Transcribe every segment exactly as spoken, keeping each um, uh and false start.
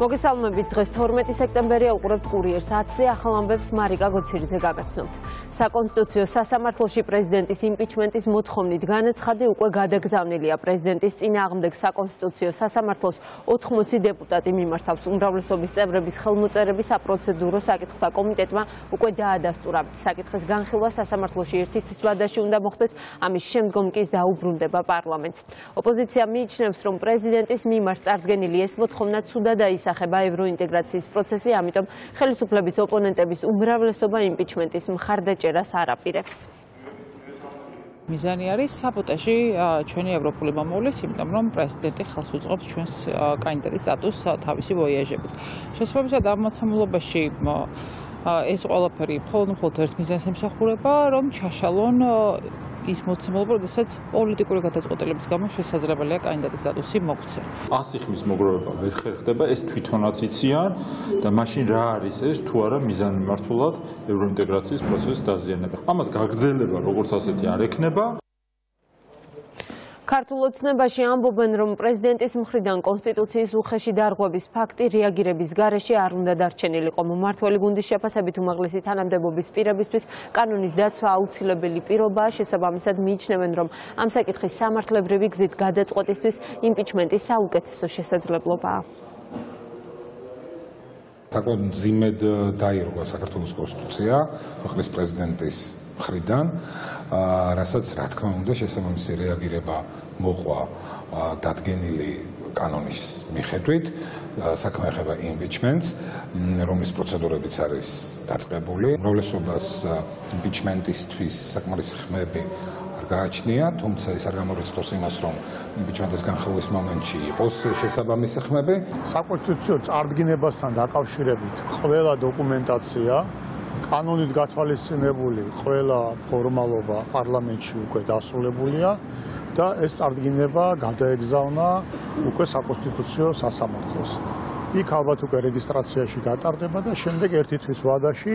მოგესალმებით დღეს თორმეტი სექტემბერია უყურებთ კურიერს ათზე ახალ ამბებს მარიკა გოციძე გაგაცნობთ. საკონსტიტუციო სასამართლოში პრეზიდენტის იმპიჩმენტის მოთხოვნით განაცხადი უკვე გადაგზავნილია პრეზიდენტის წინააღმდეგ საკონსტიტუციო სასამართლოს ოთხმოცი დეპუტატი მიმართავს. უმრავლესობის წევრების ხელმოწერების საპროცედურო საკითხთა კომიტეტმა უკვე დაადასტურა. საკითხის განხილვა სასამართლოში ერთი თვის ვადაში უნდა მოხდეს, ამის შემდგომ კი დაუბრუნდება პარლამენტს. ოპოზიცია მიიჩნევს, რომ პრეზიდენტის მიმართ წარდგენილი ეს მოთხოვნა ცუდად აისახება ევროინტეგრაციის პროცესი, ამიტომ ხელისუფლების ოპონენტების უმრავლესობა იმპიჩმენტის მხარდაჭერას არ აპირებს. მიზანი არის საპოტაჟი ჩვენი ევროპული მომავლის, იმიტომ რომ პრეზიდენტი ხელს უწყობს ჩვენს კანდიდატის სტატუსს თავისი ვოიაჟებით. შესაბამისად, აღმოცენებაში ეს ყველაფერი მხოლოდ მხოლოდ ერთ მიზანს ემსახურება, რომ ჩაშალონ ის მოცემულობა, როდესაც პოლიტიკური გადაწყვეტილების გამო შესაძლებელია კანდიდატის სტატუსი მოგვცე. ასი ხმის მოგროვება ვერ ხერხდება, ეს თვითონაც იციან და მაშინ რა არის ეს თუ არა მიზანმიმართულად ევროინტეგრაციის პროცესის დაზიანება. ამას გაგრძელება როგორც ასეთი არ ექნება. ქართულ ოცნებაში ამბობენ, რომ პრეზიდენტის მხრიდან კონსტიტუციის უხეში დარღვევის ფაქტი რეაგირების გარეშე არ უნდა დარჩენილიყო. მმართველი გუნდის შეფასებით უმაღლესი თანამდებობის პირებისთვის კანონის დაცვა აუცილებელი პირობაა. შესაბამისად, მიიჩნევენ, რომ ამ საკითხის სამართლებრივი გზით გადაწყვეტისთვის იმპიჩმენტი საუკეთესო შესაძლებლობაა. საკმაოდ მძიმედ დაირღვა საქართველოს კონსტიტუცია ქვეყნის პრეზიდენტის მხრიდან, რასაც რა თქმა უნდა შესაბამისი რეაგირება მოყვა დადგენილი კანონის მიხედვით. საქმე ეხება იმპიჩმენტს, რომლის პროცედურებიც არის დაწყებული. უმრავლესობას იმპიჩმენტისთვის საკმარისი ხმები არ გააჩნია, თუმცა ის არ გამორიცხავს იმას, რომ იმპიჩმენტის განხილვის მომენტში იყოს შესაბამისი ხმები. საკონსტიტუციო წარდგინებასთან დაკავშირებით ყველა დოკუმენტაცია კანონით გათვალისწინებული ყველა ფორმალობა პარლამენტში უკვე დასრულებულია და ეს წარდგინება გადაეგზავნა უკვე საკონსტიტუციო სასამართლოს. იქ ალბათ უკვე რეგისტრაციაში გატარდება და შემდეგ ერთი თვის ვადაში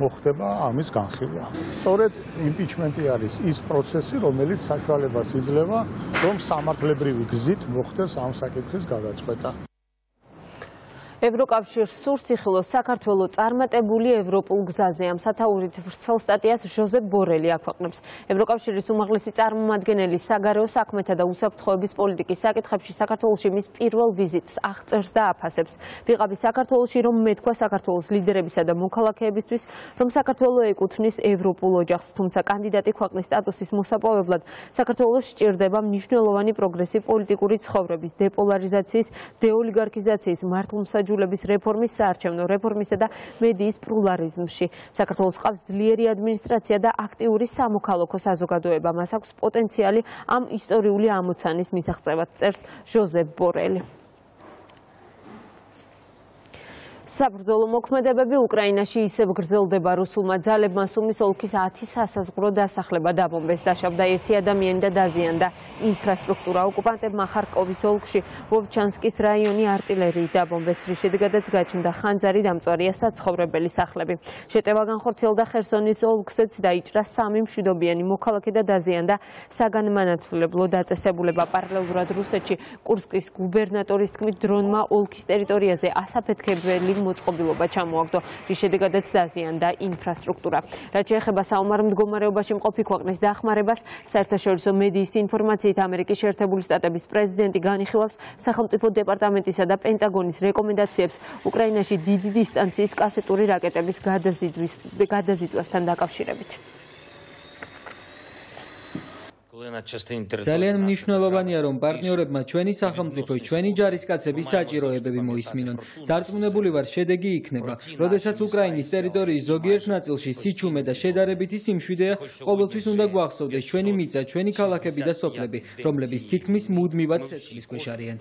მოხდება ამის განხილვა. სწორედ იმპიჩმენტი არის ის პროცესი, რომელიც საშუალებას იძლევა, რომ სამართლებრივი გზით მოხდეს ამ საკითხის გადაწყვეტა. ევროკავშირს სურს იხილოს საქართველოს წარმატებული ევროპულ გზაზე. ამ სათაურით ვრცელ სტატიას ჟოზეფ ბორელი აქვეყნებს. ევროკავშირის უმაღლესი წარმომადგენელი საგარეო საქმეთა და უსაფრთხოების პოლიტიკის საკითხებში საქართველოში მის პირველ ვიზიტს აღწერს და აფასებს. ვიყავი საქართველოში, რომ მეთქვა საქართველოს ლიდერებისა და მოქალაქეებისთვის, რომ საქართველო ეკუთვნის ევროპულ ოჯახს, თუმცა კანდიდატი ქვეყნის სტატუსის მოსაპოვებლად საქართველოს სჭირდება მნიშვნელოვანი პროგრესი პოლიტიკური ცხოვრების, დეპოლარიზაციის, დეოლიგარქიზაციის, მართლმსაჯულობის რეფორმის, საარჩევნო რეფორმისა და მედიის პლურალიზმში. საქართველოს ჰყავს ძლიერი ადმინისტრაცია და აქტიური სამოქალაქო საზოგადოება. მას აქვს პოტენციალი ამ ისტორიული ამოცანის მისაღწევად, წერს ჟოზეფ ბორელი. საბრძოლო მოქმედებები უკრაინაში ისევ გრძელდება. რუსულმა ძალებმა სუმის ოლქის ათი სასაზღვრო დასახლება დაბომბეს, დაშავდა ერთი ადამიანი და დაზიანდა ინფრასტრუქტურა. ოკუპანტებმა ხარკოვის ოლქში ვოვჩანსკის რაიონი артиლერიით დაბომბეს, რის შედეგადაც გაჩნდა ხანძარი, დამწვარია საცხოვრებელი სახლები. შეტევა განხორციელდა ხერსონის ოლქზეც, დაიჭრა სამი მშვიდობიანი მოქალაქე და დაზიანდა საგანმანათლებლო დაწესებულება. პარალელურად რუსეთში კურსკის გუბერნატორის თქმით, დრონმა ოლქის ტერიტორიაზე ასაფეთქებელი მოწყობილობა ჩამოაგდო, რის შედეგადაც დაზიანდა ინფრასტრუქტურა. რაც შეეხება საომარ მდგომარეობაში მყოფი ქვეყნის დახმარებას, საერთაშორისო მედიის ინფორმაციით ამერიკის შეერთებული შტატების პრეზიდენტი განიხილავს სახელმწიფო დეპარტამენტისა და პენტაგონის რეკომენდაციებს უკრაინაში დიდი დისტანციის კასეტური რაკეტების გადაზიდვასთან დაკავშირებით. ძალიან მნიშვნელოვანია, რომ პარტნიორებმა ჩვენი სახელმწიფო, ჩვენი ჯარისკაცების საჭიროებები მოისმინონ. დარწმუნებული ვარ, შედეგი იქნება, როდესაც უკრაინის ტერიტორიის ზოგიერთ ნაწილში სიჩუმე და შედარებითი სიმშვიდეა, ყოველთვის უნდა გვახსოვდეს ჩვენი მიწა, ჩვენი ქალაქები და სოფლები, რომლებიც თითქმის მუდმივად ცეცხლის ქვეშ არიან.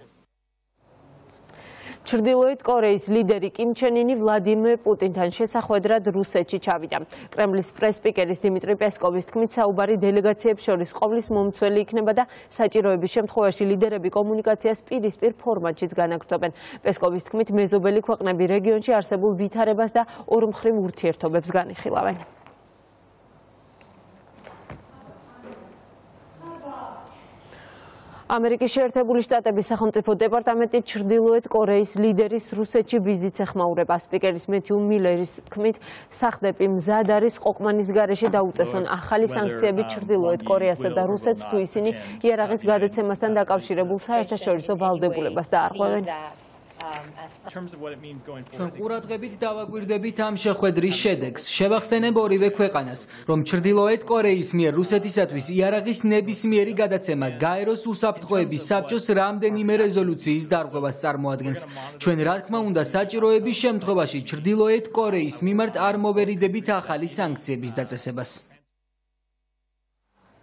ჩრდილოეთ კორეის ლიდერი კიმ ჩენ ინი ვლადიმერ პუტინთან შესახვედრად რუსეთში ჩავიდა. კრემლის პრესპიკერის დიმიტრი პესკოვის თქმით, საუბარი დელეგაციებს შორის ყოვლის მომცველი იქნება და საჭიროების შემთხვევაში ლიდერები კომუნიკაციას პირისპირ ფორმატშიც განაგრძობენ. პესკოვის თქმით, მეზობელი ქვეყნები რეგიონში არსებულ ვითარებას და ორმხრივ ურთიერთობებს განიხილავენ. Amerikii Şertebuli Ştatebis სახელმწიფო დეპარტამენტი ჩრდილოეთ კორეის ლიდერის რუსეთში ვიზიტს ეხმაურება. სპიკერის მეთიუ მილერის თქმით, სახლები მზად არის ყოყმანის გარეშე დაუწესონ ახალი სანქციები ჩრდილოეთ კორეასა და რუსეთს თუ ისინი იარაღის გადაცემასთან დაკავშირებულ საერთაშორისო ვალდებულებას დაარღვევენ. Ჩვენ ყურადღებით დავაგვირდებით ამ შეხვედრის შედეგს. შევახსენებ ორივე ქვეყანას, რომ ჩრდილოეთ კორეის მიერ რუსეთისათვის იარაღის ნებისმიერი გადაცემა გაეროს უსაფრთხოების საბჭოს რამდენიმე რეზოლუციის დარღვევას წარმოადგენს. Ჩვენ რა თქმა უნდა საჭიროების შემთხვევაში ჩრდილოეთ კორეის მიმართ არ მოვერიდებით ახალი სანქციების დაწესებას.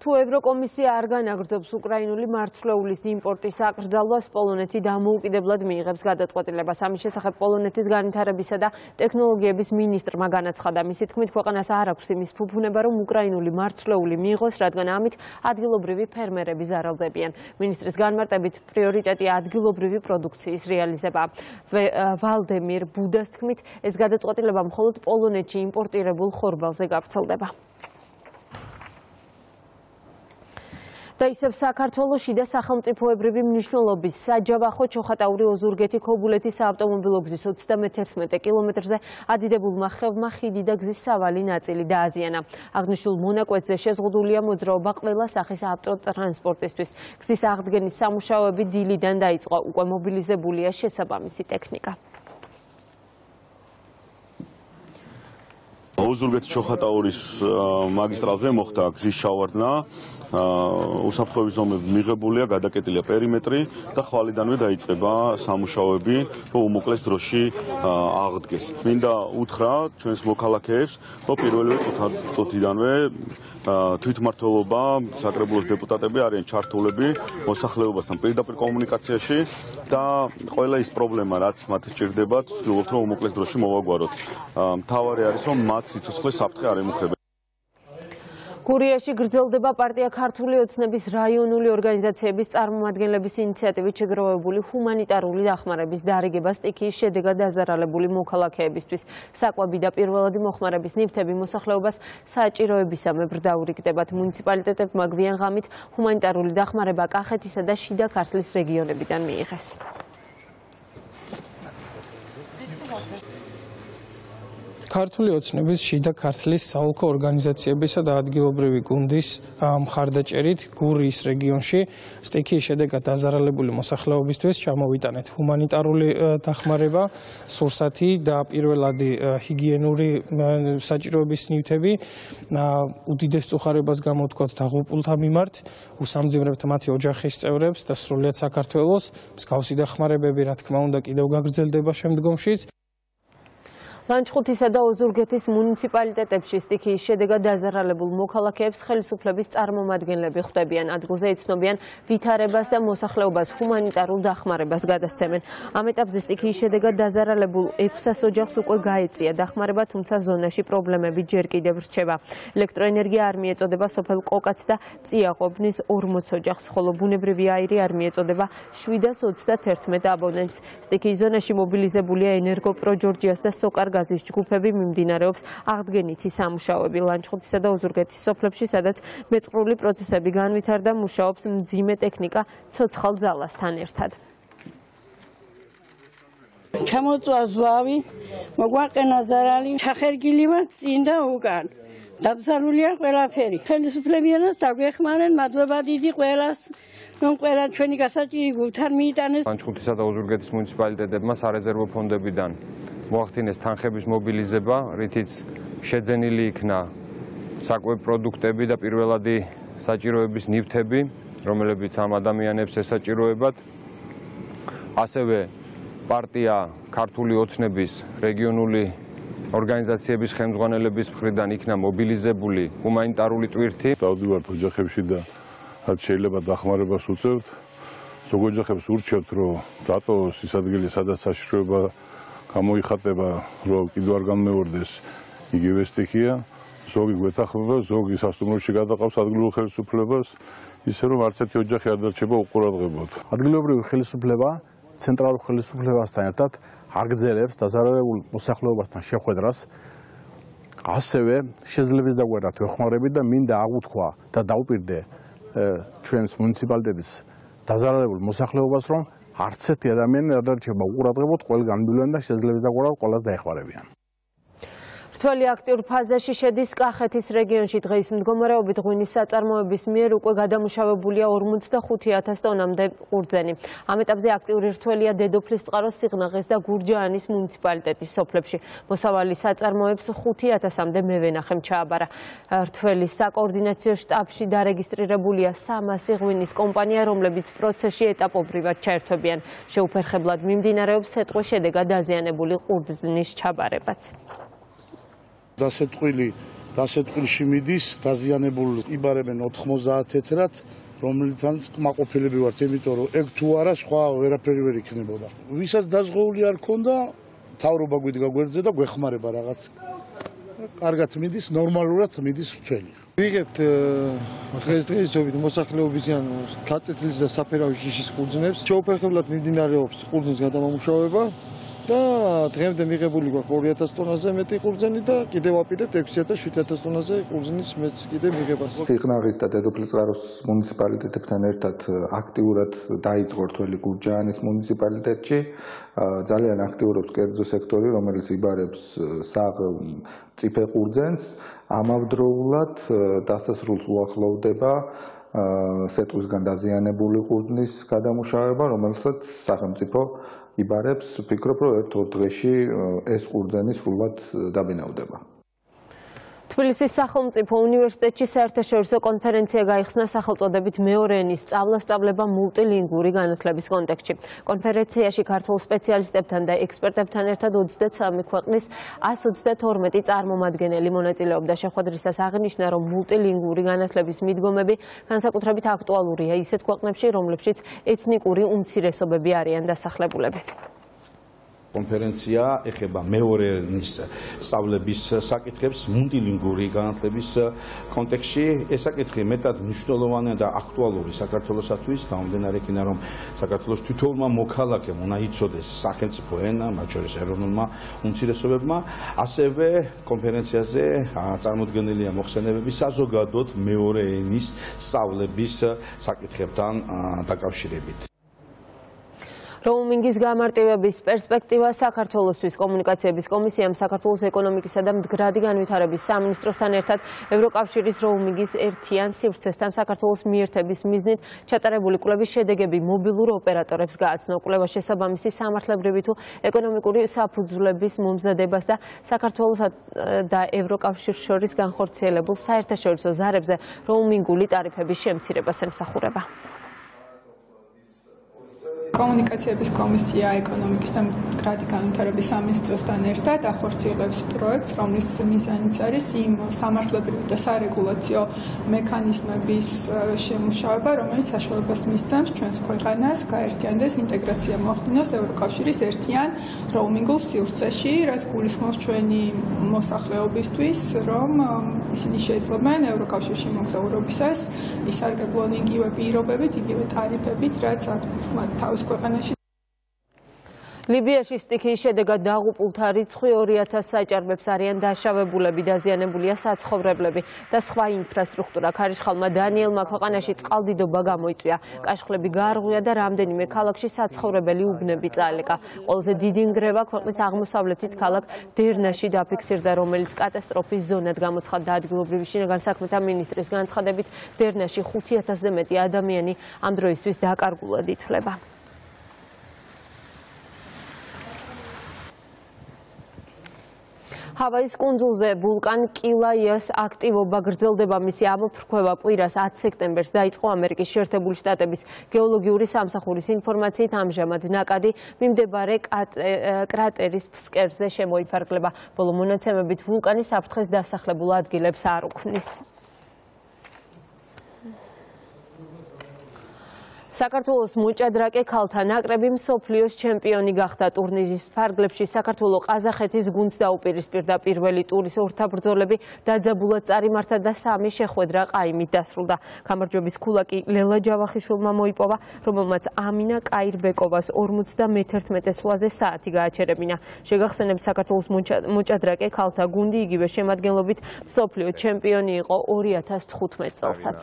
Თუ ევროკომისია არ განაგრძობს უკრაინული მარცვლეულის იმპორტის აკრძალვას, პოლონეთი დამოუკიდებლად მიიღებს გადაწყვეტილებას. ამის შესახებ პოლონეთის განვითარებისა და ტექნოლოგიების მინისტრმა განაცხადა. მისი თქმით, ქვეყანას არ აქვს იმის ფუფუნება, რომ უკრაინული მარცვლეული მიიღოს, რადგან ამით ადგილობრივი ფერმერები ზარალდებიან. მინისტრის განმარტებით, პრიორიტეტია ადგილობრივი პროდუქციის რეალიზება. ვალდემირ ბუდას თქმით, ეს გადაწყვეტილება მხოლოდ პოლონეთში იმპორტირებულ ხორბალზე გავრცელდება. და ისევ საქართველოში და სახელმწიფოებრივი მნიშვნელობის საჯავახო ჩოხატაური ოზურგეთი ქობულეთის საავტომობილო გზის ოცდამეთერთმეტე კილომეტრზე ადიდებულმა ხევმა ხიდი და გზის სავალი ნაწილი დააზიანა. აღნიშნულ მონაკვეთზე შეზღუდულია მოძრაობა ყველა სახის ავტოტრანსპორტისთვის. გზის აღდგენის სამუშაოები დილიდან დაიწყო. უკვე მობილიზებულია შესაბამისი ტექნიკა. ოზურგეთის ჩოხატაურის მაგისტრალზე მოხდა გზის შავარდნა, უსაფრთხოების ზომები მიღებულია, გადაკეტილია პერიმეტრი და ხვალიდანვე დაიწყება სამუშაოები, რომ უმოკლეს დროში აღდგეს. მინდა უთხრა ჩვენს მოქალაქეებს, რომ პირველივე წუთიდანვე თვითმმართველობა, საკრებულოს დეპუტატები არიან ჩართულები მოსახლეობასთან პირდაპირ კომუნიკაციაში და ყველა ის პრობლემა, რაც მათ სჭირდება, ვცდილობთ რომ უმოკლეს დროში მოვაგვაროთ. მთავარი არის რომ მათ სიცოცხლეს საფრთხე არ ემუქრებიან. გურიაში გრძელდება პარტია ქართული ოცნების რაიონული ორგანიზაციების წარმომადგენლების ინიციატივით შეგროვებული ჰუმანიტარული დახმარების დარიგება სტიქიის შედეგად დაზარალებული მოქალაქეებისთვის. საკვები და პირველადი მოხმარების ნივთები მოსახლეობას საჭიროებისამებრ დაურიგდებათ. მუნიციპალიტეტებმა გვიან ღამით ჰუმანიტარული დახმარება კახეთისა და შიდა ქართლის რეგიონებიდან მიიღეს. ქართული ოცნების შიდა ქართლის საოლქო ორგანიზაციებისა და ადგილობრივი გუნდის მხარდაჭერით გურიის რეგიონში სტიქიის შედეგად დაზარალებული მოსახლეობისთვის ჩამოვიტანეთ ჰუმანიტარული დახმარება, სურსათი და პირველადი ჰიგიენური საჭიროების ნივთები. უდიდეს წუხარებას გამოთქვათ დაღუპულთა მიმართ, უსამძიმრებთ მათი ოჯახის წევრებს და სრულიად საქართველოს. მსგავსი დახმარებები რა თქმა უნდა კიდევ გაგრძელდება შემდგომშიც. ლანჩხუთისა და ოზურგეთის მუნიციპალიტეტებში სტიქიის შედეგად დაზარალებულ მოქალაქეებს ხელისუფლების წარმომადგენლები ხვდებიან. ადგილზე იცნობიან ვითარებას და მოსახლეობას ჰუმანიტარულ დახმარებას გადასცემენ. ამ ეტაპზე სტიქიის შედეგად დაზარალებულ ექვსს ოჯახს უკვე გაეწია დახმარება, თუმცა ზონაში პრობლემები ჯერ კიდევ რჩება. ელექტროენერგია არ მიეწოდება სოფელ კოკაც და წიაღობნის ორმოც ოჯახს, ხოლო ბუნებრივი აირი არ მიეწოდება შვიდას ოცდათერთმეტ აბონენტს. სტიქიის ზონაში მობილიზებულია ენერგოპროჯორჯიას და სოკარ გაზის ჯგუფები, მიმდინარეობს აღდგენითი სამუშაოები ლანჩხუთისა და ოზურგეთის სოფლებში, სადაც მეწყრული პროცესები განვითარდა, მუშაობს მძიმე ტექნიკა ცოცხალ ძალასთან ერთად. ჩამოწვა ზვავი, მოგვაყენა ზარალი, ჩახერგილი ვარ წინ და უკან. დაბზარულია ყველაფერი. ხელისუფლებიანს დაგვეხმარნენ, მადლობა დიდი ყველას. რომ ყველა ჩვენი გასაჭირი გულთან მიიტანეს. ლანჩხუთისა და ოზურგეთის მუნიციპალიტეტებმა სარეზერვო ფონდებიდან მოახდინეს თანხების მობილიზება, რითიც შეძენილი იქნა საკვები პროდუქტები და პირველადი საჭიროების ნივთები, რომლებიც ამ ადამიანებს ესაჭიროებათ. ასევე პარტია ქართული ოცნების რეგიონული ორგანიზაციების ხელმძღვანელების მხრიდან იქნა მობილიზებული ჰუმანიტარული ტვირთი. დავდივართ ოჯახებში და რაც შეიძლება დახმარებას უწევთ. ზოგ ოჯახებს ურჩევთ, რომ დატოვოს ის ადგილი, სადაც საშიშროება გამოიხატება, რომ კიდევ არ გამეორდეს იგივე სტიქია. ზოგი გვეთანხმება, ზოგი სასტუმროში გადაყავს ადგილობრივ ხელისუფლებას, ისე რომ არც ერთი ოჯახი არ დარჩება უყურადღებოდ. ადგილობრივი ხელისუფლება ცენტრალურ ხელისუფლებასთან ერთად არ გრძელებს დაზარალებულ მოსახლეობასთან შეხვედრას. ასევე შეძლებს დაგვერდათ ეხმარებით და მინდა აღვთქვა და დაუპირდე ჩვენს მუნიციპალიტეტის დაზარალებულ მოსახლეობას რომ არც ერთი ადამიანი რა დარჩება უყურადღებოდ ყველ განბილენ და შეძლებს დაგურა ყველას დაეხმარებიან. Rtoli aktiur fazeshi shedis Kaxetis regionshi დღის მდგომარეობით ღვინის საწარმოების მიერ უკვე გადამუშავებულია cincisprezece mii ტონამდე ყურძენი. Ამ ეტაპზე აქტიური რთველია დედოფლის წყაროს სიღნაღის და გურჯაანის მუნიციპალიტეტის სოფლებში. მოსავალი საწარმოებს cinci mii-მდე მევენახემ ჩააბარა. რთველის საკოორდინაციო შტაბში დარეგისტრირებულია სამასი ღვინის კომპანია, რომლებიც პროცესში ეტაპობრივად ჩაერთვებიან. შეუფერხებლად მიმდინარეობს სეტყვის შედეგად დაზიანებული ყურძნის ჩაბარებაც. დასეთყვილი დასეთყვილში მიდის დაზიანებულ იბარებენ nouăzeci și patru-ად, რომლითაც კმაყოფილები ვართ, იმიტომ რომ ეგ თუ არა სხვა ვერაფერი ვერ იქნებოდა. Ვისაც დაზღვეული არ ქონდა, თავრობა გვიდგა გვერდზე და გვეხმარება რაღაც. Კარგად მიდის, ნორმალურად მიდის რთველი. ვიღებთ დღეს დღესობით მოსახლეობის ან გაწეთილის და საფერავის შიშის ყურძნებს. შეუფერხებლად მიმდინარეობს ყურძნის გადამამუშავება. Da, trebuie de mirebuli cu patru mii tonneze, meti curzeni da, câte va pide șase mii șapte mii tonneze curzeni, meti câte mirebuli. Tehnologia de duplicare municipalitate ptenertat activurat daiți gortoli curjanis municipalitate, zălian activurat scherzo sectori romeli sibareps sag tipe curzenis, am avdrulat dasas ruls uachlaudeba. Setuz განდაზიანებული ყურძნის გადამუშავება, რომელსაც სახელმწიფო იბარებს, ვფიქრობ, რომ ერთ ორ დღეში ეს ყურძენი სრულად დაბინავდება. Tbilisis სახელმწიფო უნივერსიტეტში საერთაშორისო კონფერენცია გაიხსნა სახელწოდებით მეორე ენის სწავლასწავლება მულტილინგური განათლების კონტექსტში. Კონფერენციაში ქართულ სპეციალისტებთან და ექსპერტებთან ერთად ოცდათსამი ქვეყნის o sută douăzeci și doi წარმომადგენელი მონაწილეობდა. შეხვედრისას აღნიშნა, რომ მულტილინგური განათლების მიდგომები განსაკუთრებით აქტუალურია ისეთ ქვეყნებში, რომლებშიც ეთნიკური უმცირესობები არიან დასახლებულები. Konferenția ეხება მეორე ენის სწავლების საკითხებს მულტილინგური განათლების კონტექსში. ეს საკითხი მეტად მნიშვნელოვანია და აქტუალური საქართველოსათვის, გამომდინარე იქიდან, რომ საქართველოს თითოეულმა მოქალაქემ უნდა იცოდეს სახელმწიფო ენა, მათ შორის ეროვნულმა უმცირესობებმა. ასევე კონფერენციაზე წარმოდგენილია მოხსენებები საზოგადოდ მეორე ენის სწავლების საკითხებთან დაკავშირებით. Roamingis gamartivebis perspektiva Sakartvelosvis komunikatsiebis komisiam Sakartvelos ekonomikisa da mdgradi ganvitarbis saministrostan ertad Evrokavshiris roamingis ertyan sivrtsestan Sakartvelos miertebis miznit ჩატარებული კვლევის შედეგები მობილურ ოპერატორებს გააცნო. კვლევა შესაბამისი სამართლებრივი თუ ეკონომიკური საფუძვლების მომზადებას და საქართველოს და ევროკავშირს შორის განხორციელებულ საერთაშორისო ზარებზე roamingული ტარიფების შემცირებას ემსახურება. Komunikatsiebis komisija ekonomikis da mdgradi ganvitarbis saministrostan ertad ახორციელებს პროექტს, რომლის მიზანიც არის იმ სამართლებრივი და სარეგულაციო მექანიზმების შემუშავება, რომელიც საშუალებას მისცემს ჩვენს ქვეყანას გაერთიანდეს, ინტეგრაცია მოახდინოს ევროკავშირის ერთიან roamingულ სივრცეში, რაც გულისხმობს ჩვენი მოსახლეობისთვის, რომ ისინი შეიძლებიან ევროკავშირში მოგზაურობისას ისარგებლონ იგივე პირობებით, იგივე ტარიფებით, რაც მათ თავის ქვეყანაში ლიბიაში სტიქიის შედეგად დაღუპულთა რიცხვი ორი ათასი საჭარბებს არიან დაშავებულები, დაზიანებულია საცხოვრებლები და სხვა ინფრასტრუქტურა. ქარიშხალმა დანიელმა ქვეყანაში წყალდიდობა გამოიწვია, კაშხლები გაარღვია და რამდენიმე ქალაქში საცხოვრებელი უბნები წაალეკა. Ყველაზე დიდი ნგრევა ქვეყნის აღმოსავლეთით ქალაქ დერნაში დაფიქსირდა, რომელიც კატასტროფის ზონად გამოცხადდა. ადგილობრივი შინაგანსაქმეთა მინისტრის განცხადებით, დერნაში cinci mii-ზე მეტი ადამიანი ამ დროისთვის დაკარგულად ითვლება. Havais კუნძულზე ვულკან კილაიას აქტივობა გრძელდება. Მისი ამოფრქვევა კვირას ათი სექტემბერს დაიწყო ამერიკის შეერთებული შტატების გეოლოგიური სამსახურის ინფორმაციით. ამჟამად ნაკადი მიმდებარე კრატერის ფსკერზე შემოიფარგლება. Ბოლო მონაცემებით ვულკანი საფრთხეს დასახლებულ ადგილებს არ უქმნის. საქართველოს მოჭადრაკე ქალთა ნაკრები მსოფლიოს ჩემპიონი გახდა. ტურნირის ფარგლებში საქართველო ყაზახეთის გუნდს დაუპირისპირდა. პირველი ტურის ორთაბრძოლები დაძაბულად წარიმართა და სამი შეხვედრა ყაიმით დასრულდა. გამარჯვების ქულაკი ლელა ჯავახიშვილმა მოიპოვა, რომელმაც ამინა კაირბეკოვას cinci mii o sută unsprezece სულაზე საათი გააჩერებინა. შეგახსენებთ, საქართველოს მოჭადრაკე ქალთა გუნდი იგივე შემადგენლობით მსოფლიო ჩემპიონი იყო două mii cincisprezece წელსაც.